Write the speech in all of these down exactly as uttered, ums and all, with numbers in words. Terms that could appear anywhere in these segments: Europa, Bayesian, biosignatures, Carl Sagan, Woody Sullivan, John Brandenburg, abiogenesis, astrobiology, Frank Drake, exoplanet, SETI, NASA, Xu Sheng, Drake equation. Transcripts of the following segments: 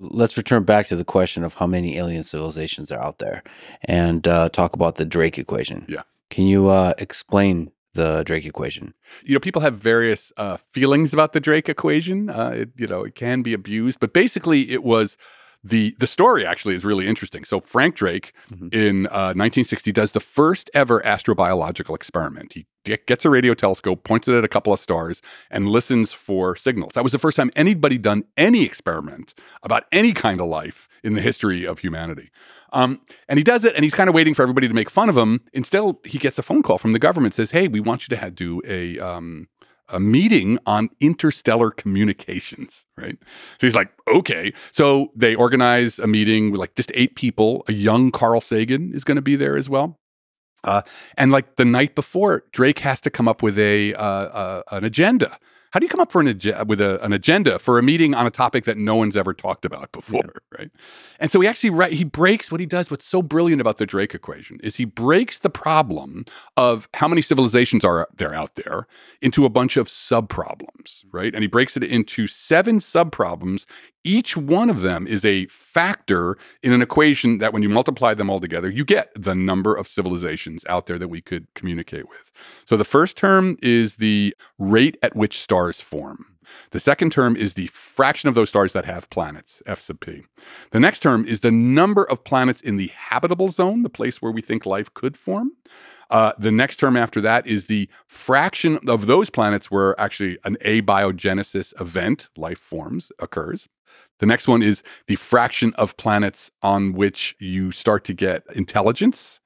let's return back to the question of how many alien civilizations are out there and uh, talk about the Drake equation. Yeah. Can you uh, explain the Drake equation? You know, people have various uh, feelings about the Drake equation. Uh, it, you know, it can be abused, but basically it was the, the story actually is really interesting. So Frank Drake mm-hmm. in uh, nineteen sixty does the first ever astrobiological experiment. He gets a radio telescope, points it at a couple of stars, and listens for signals. That was the first time anybody done any experiment about any kind of life in the history of humanity. Um, and he does it, and he's kind of waiting for everybody to make fun of him. Instead, he gets a phone call from the government, says, hey, we want you to do a, um, a meeting on interstellar communications, right? So he's like, okay. So they organize a meeting with like just eight people. A young Carl Sagan is going to be there as well. Uh, and like the night before, Drake has to come up with a uh, uh, an agenda. How do you come up for an ag with a, an agenda for a meeting on a topic that no one's ever talked about before, yeah. right? And so he actually right he breaks what he does. What's so brilliant about the Drake equation is he breaks the problem of how many civilizations are there out there into a bunch of subproblems, right? And he breaks it into seven subproblems. Each one of them is a factor in an equation that when you multiply them all together, you get the number of civilizations out there that we could communicate with. So the first term is the rate at which stars form. The second term is the fraction of those stars that have planets, F sub P. The next term is the number of planets in the habitable zone, the place where we think life could form. Uh, the next term after that is the fraction of those planets where actually an abiogenesis event, life forms, occurs. The next one is the fraction of planets on which you start to get intelligence.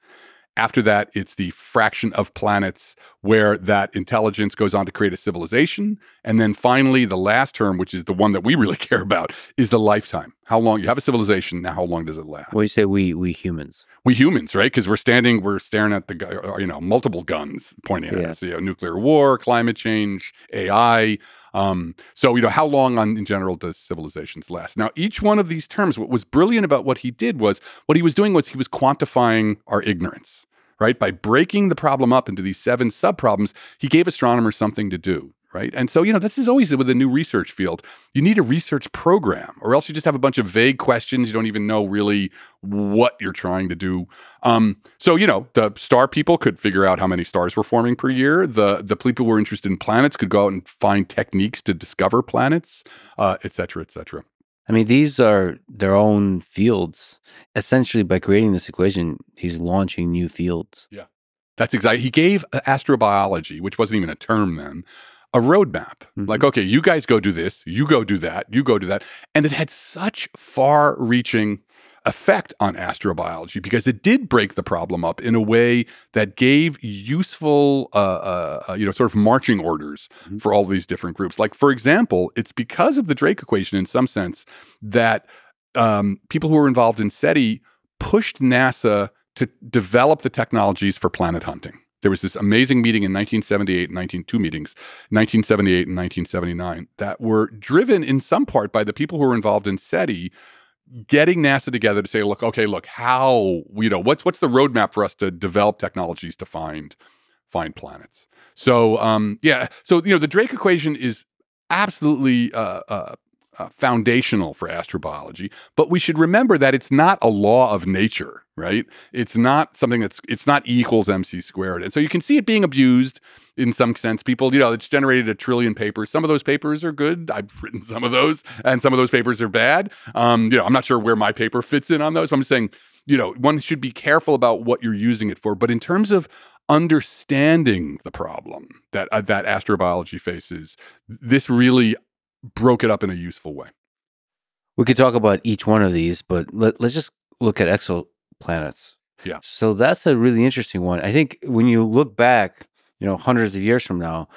After that, it's the fraction of planets where that intelligence goes on to create a civilization. And then finally, the last term, which is the one that we really care about, is the lifetime. How long you have a civilization, now how long does it last? Well, you say we we humans. We humans, right? Because we're standing, we're staring at the, you know, multiple guns pointing at yeah. us. You know, nuclear war, climate change, A I. Um, so, you know, how long on, in general does civilizations last? Now, each one of these terms, what was brilliant about what he did was, what he was doing was he was quantifying our ignorance, right? By breaking the problem up into these seven subproblems, he gave astronomers something to do, right? And so, you know, this is always with a new research field. You need a research program, or else you just have a bunch of vague questions. You don't even know really what you're trying to do. Um, so, you know, the star people could figure out how many stars were forming per year. The, the people who were interested in planets could go out and find techniques to discover planets, uh, et cetera, et cetera. I mean, these are their own fields. Essentially, by creating this equation, he's launching new fields. Yeah, that's exactly. He gave astrobiology, which wasn't even a term then, a roadmap. Mm-hmm. Like, okay, you guys go do this, you go do that, you go do that. And it had such far-reaching effect on astrobiology because it did break the problem up in a way that gave useful, uh, uh, you know, sort of marching orders mm-hmm. for all these different groups. Like, for example, it's because of the Drake equation in some sense that um, people who were involved in SETI pushed NASA to develop the technologies for planet hunting. There was this amazing meeting in nineteen seventy-eight and nineteen two meetings, nineteen seventy-eight and nineteen seventy-nine, that were driven in some part by the people who were involved in SETI getting NASA together to say, look, okay, look, how, you know, what's what's the roadmap for us to develop technologies to find find planets? So, um, yeah, so, you know, the Drake equation is absolutely uh, uh, uh, foundational for astrobiology, but we should remember that it's not a law of nature, right? It's not something that's, it's not E equals M C squared. And so you can see it being abused in some sense. People, you know, it's generated a trillion papers. Some of those papers are good. I've written some of those, and some of those papers are bad. Um, you know, I'm not sure where my paper fits in on those. So I'm just saying, you know, one should be careful about what you're using it for. But in terms of understanding the problem that, uh, that astrobiology faces, this really broke it up in a useful way. We could talk about each one of these, but let, let's just look at exo planets. Yeah. So that's a really interesting one. I think when you look back, you know, hundreds of years from now,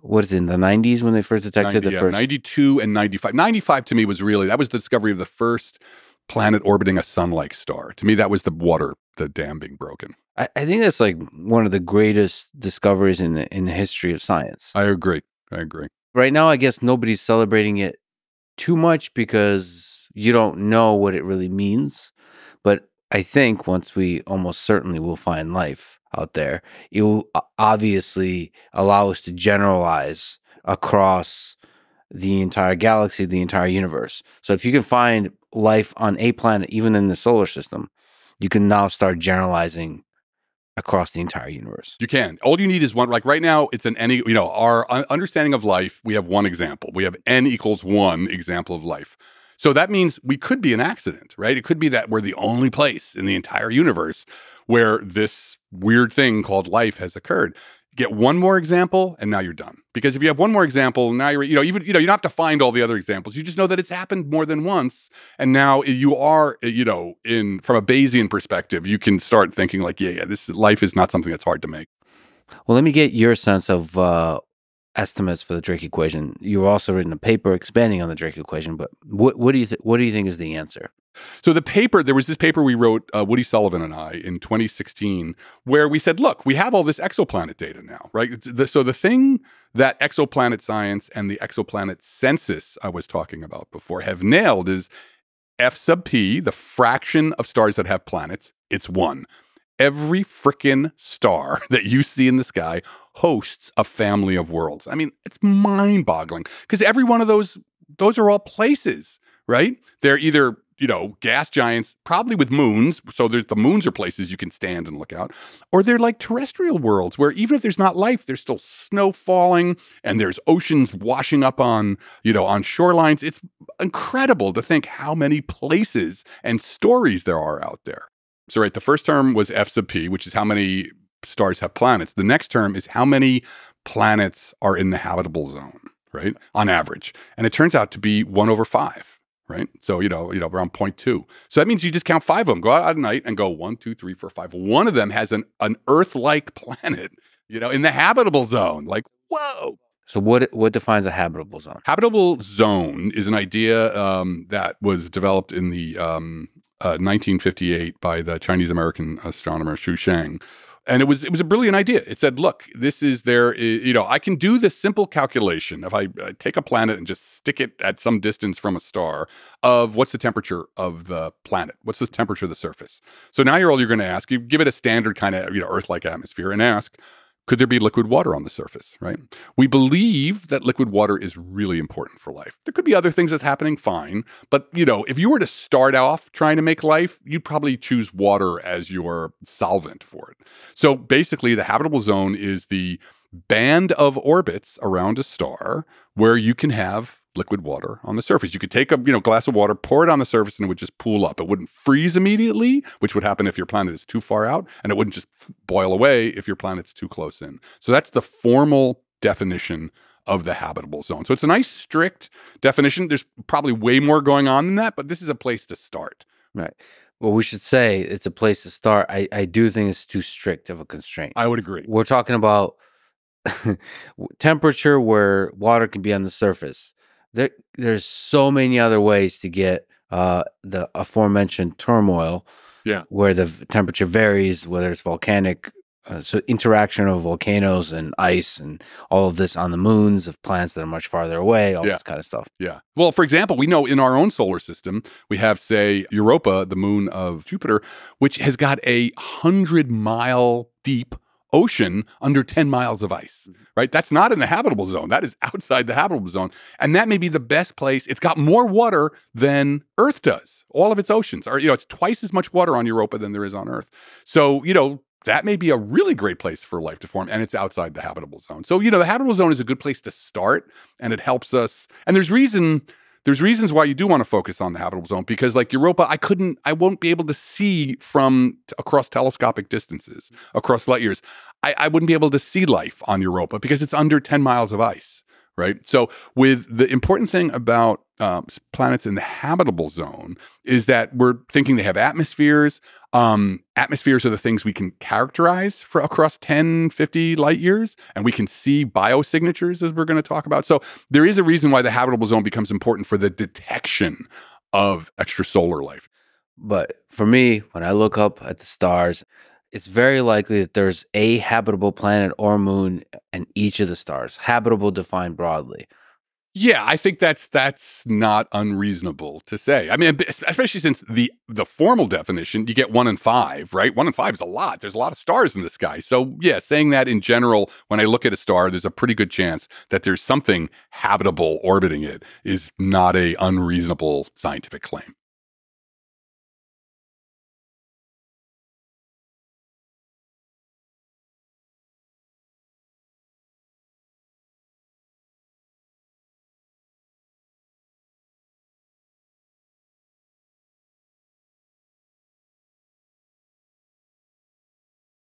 what is it, in the nineties when they first detected ninety, the yeah, first? ninety-two and ninety-five. ninety-five to me was really, that was the discovery of the first planet orbiting a sun-like star. To me, that was the water, the dam being broken. I, I think that's like one of the greatest discoveries in the, in the history of science. I agree. I agree. Right now, I guess nobody's celebrating it too much because you don't know what it really means. But I think once we almost certainly will find life out there, it will obviously allow us to generalize across the entire galaxy, the entire universe. So if you can find life on a planet, even in the solar system, you can now start generalizing across the entire universe. You can. All you need is one. Like right now, it's an N, you know, our understanding of life, we have one example. We have N equals one example of life. So that means we could be an accident, right? It could be that we're the only place in the entire universe where this weird thing called life has occurred. Get one more example, and now you're done. Because if you have one more example, now you're, you know, even, you know, you don't have to find all the other examples. You just know that it's happened more than once, and now you are, you know, in from a Bayesian perspective, you can start thinking like, yeah, yeah, this life is not something that's hard to make. Well, let me get your sense of uh, estimates for the Drake equation. You've also written a paper expanding on the Drake equation, but what, what do you what do you think is the answer? So the paper, there was this paper we wrote, uh, Woody Sullivan and I, in twenty sixteen, where we said, look, we have all this exoplanet data now, right? The, so the thing that exoplanet science and the exoplanet census I was talking about before have nailed is F sub P, the fraction of stars that have planets, it's one. Every frickin' star that you see in the sky hosts a family of worlds. I mean, it's mind-boggling because every one of those, those are all places, right? They're either... you know, gas giants, probably with moons. So there's, the moons are places you can stand and look out. Or they're like terrestrial worlds where even if there's not life, there's still snow falling and there's oceans washing up on, you know, on shorelines. It's incredible to think how many places and stories there are out there. So, right, the first term was F sub P, which is how many stars have planets. The next term is how many planets are in the habitable zone, right, on average. And it turns out to be one over five. Right? So, you know, you know, around zero point two. So that means you just count five of them, go out at night and go one, two, three, four, five. One of them has an, an Earth-like planet, you know, in the habitable zone. Like, whoa. So what, what defines a habitable zone? Habitable zone is an idea um, that was developed in the um, uh, nineteen fifty-eight by the Chinese-American astronomer Xu Sheng. And it was it was a brilliant idea. It said, look, this is there, you know, I can do this simple calculation. If I, I take a planet and just stick it at some distance from a star of what's the temperature of the planet? What's the temperature of the surface? So now you're all you're going to ask, you give it a standard kind of, you know, Earth-like atmosphere and ask, could there be liquid water on the surface, right? We believe that liquid water is really important for life. There could be other things that's happening, fine. But, you know, if you were to start off trying to make life, you'd probably choose water as your solvent for it. So basically, the habitable zone is the band of orbits around a star where you can have liquid water on the surface. You could take a you know glass of water, pour it on the surface, and it would just pool up. It wouldn't freeze immediately, which would happen if your planet is too far out, and it wouldn't just boil away if your planet's too close in. So that's the formal definition of the habitable zone. So it's a nice, strict definition. There's probably way more going on than that, but this is a place to start. Right. Well, we should say it's a place to start. I, I do think it's too strict of a constraint. I would agree. We're talking about temperature where water can be on the surface. There, there's so many other ways to get uh, the aforementioned turmoil, yeah, where the temperature varies, whether it's volcanic, uh, so interaction of volcanoes and ice and all of this on the moons of planets that are much farther away, all yeah. this kind of stuff. Yeah. Well, for example, we know in our own solar system, we have, say, Europa, the moon of Jupiter, which has got a hundred mile deep ocean under ten miles of ice, right? That's not in the habitable zone. That is outside the habitable zone. And that may be the best place. It's got more water than Earth does. All of its oceans are, you know, it's twice as much water on Europa than there is on Earth. So, you know, that may be a really great place for life to form, and it's outside the habitable zone. So, you know, the habitable zone is a good place to start, and it helps us. And there's reason... There's reasons why you do want to focus on the habitable zone, because like Europa, I couldn't, I won't be able to see from t across telescopic distances, across light years. I, I wouldn't be able to see life on Europa because it's under ten miles of ice, right? So with the important thing about um, planets in the habitable zone is that we're thinking they have atmospheres. Um, atmospheres are the things we can characterize for across ten, fifty light years, and we can see biosignatures, as we're going to talk about. So there is a reason why the habitable zone becomes important for the detection of extrasolar life. But for me, when I look up at the stars, it's very likely that there's a habitable planet or moon in each of the stars, habitable defined broadly. Yeah, I think that's that's not unreasonable to say. I mean, especially since the the formal definition, you get one in five, right? One in five is a lot. There's a lot of stars in the sky. So yeah, saying that in general, when I look at a star, there's a pretty good chance that there's something habitable orbiting it is not a unreasonable scientific claim.